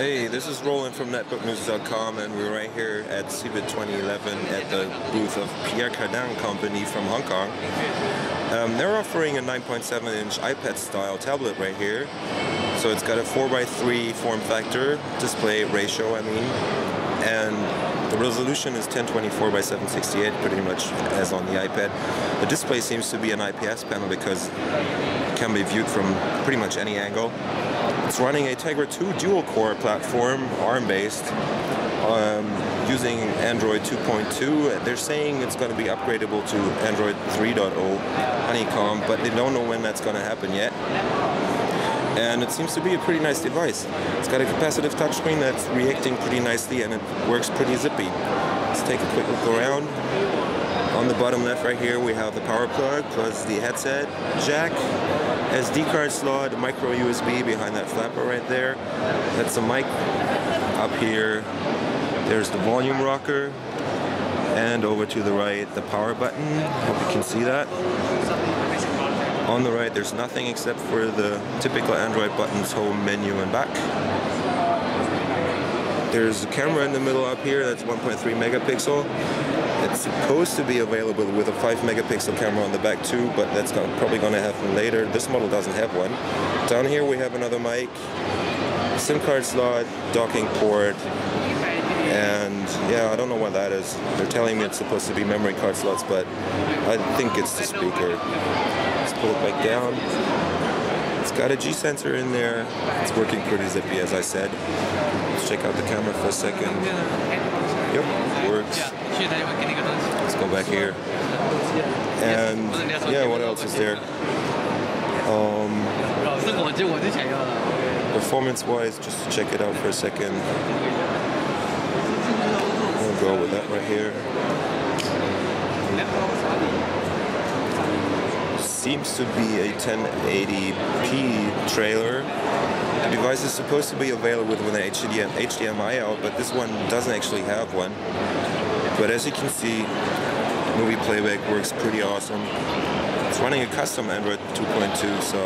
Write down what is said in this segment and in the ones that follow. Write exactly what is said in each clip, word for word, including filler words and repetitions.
Hey, this is Roland from netbook news dot com, and we're right here at CeBIT twenty eleven at the booth of Pierre Cardin company from Hong Kong. Um, they're offering a nine point seven inch iPad style tablet right here. So it's got a four by three form factor, display ratio I mean, and the resolution is ten twenty-four by seven sixty-eight, pretty much as on the iPad. The display seems to be an I P S panel because it can be viewed from pretty much any angle. It's running a Tegra two dual-core platform, ARM-based, um, using Android two point two. They're saying it's going to be upgradable to Android three point oh Honeycomb, but they don't know when that's going to happen yet. And it seems to be a pretty nice device. It's got a capacitive touchscreen that's reacting pretty nicely, and it works pretty zippy. Let's take a quick look around. On the bottom left right here, we have the power plug, plus the headset jack, S D card slot, micro U S B behind that flapper right there. That's a mic up here. There's the volume rocker. And over to the right, the power button. Hope you can see that. On the right, there's nothing except for the typical Android buttons, home, menu, and back. There's a camera in the middle up here, that's one point three megapixel. It's supposed to be available with a five megapixel camera on the back too, but that's got, probably going to happen later. This model doesn't have one. Down here we have another mic, SIM card slot, docking port, and yeah, I don't know what that is. They're telling me it's supposed to be memory card slots, but I think it's the speaker. Let's pull it back down. It's got a G sensor in there. It's working pretty zippy, as I said. Let's check out the camera for a second. Yep, works. Let's go back here. And yeah, what else is there? Um, Performance-wise, just to check it out for a second. We'll go with that right here. Seems to be a ten eighty p trailer. The device is supposed to be available with an H D M I out, but this one doesn't actually have one. But as you can see, movie playback works pretty awesome. It's running a custom Android two point two, so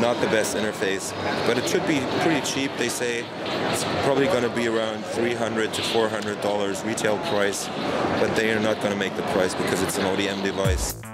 not the best interface. But it should be pretty cheap, they say. It's probably going to be around three hundred to four hundred dollars retail price, but they are not going to make the price because it's an O D M device.